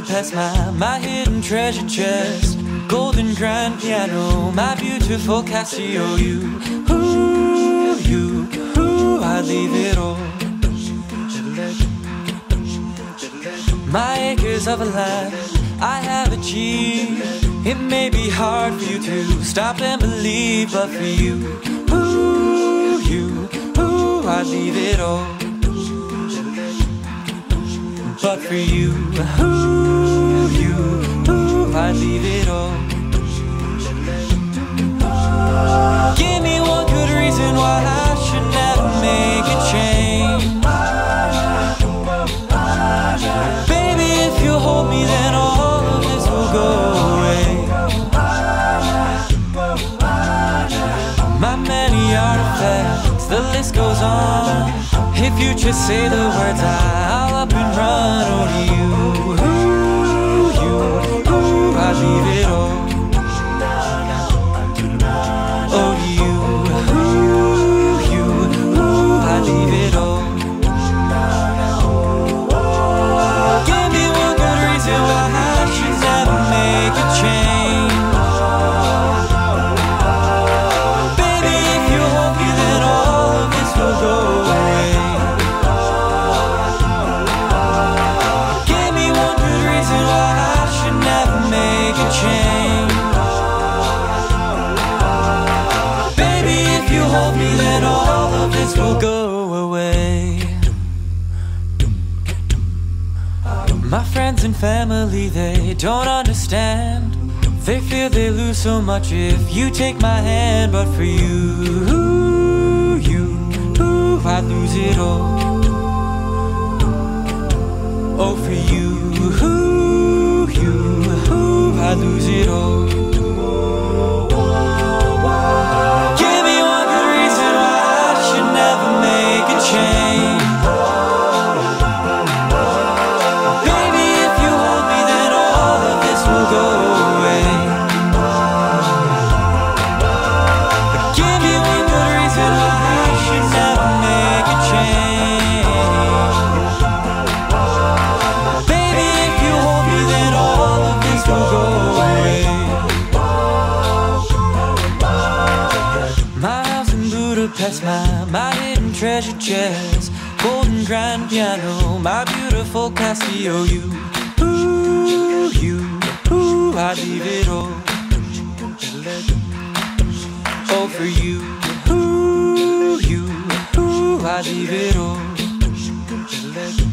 Budapest, my hidden treasure chest, golden grand piano, my beautiful Casio. You, ooh, I'd leave it all. My acres of a life I have achieved. It may be hard for you to stop and believe, but for you, ooh, I'd leave it all. But for you, ooh, I'd leave it all. Give me one good reason why I should never make a change. Baby, if you hold me, then all of this will go away. My many artifacts, the list goes on. If you just say the words, I'll up and run over you. Ooh, I'd leave it all. Will go away. My friends and family, they don't understand. They fear they lose so much if you take my hand. But for you, I'd lose it all. Oh, for you, I'd lose it all. My hidden treasure chest, golden grand piano, my beautiful Casio. You, I'd leave it all. Oh, for you, I'd leave it all.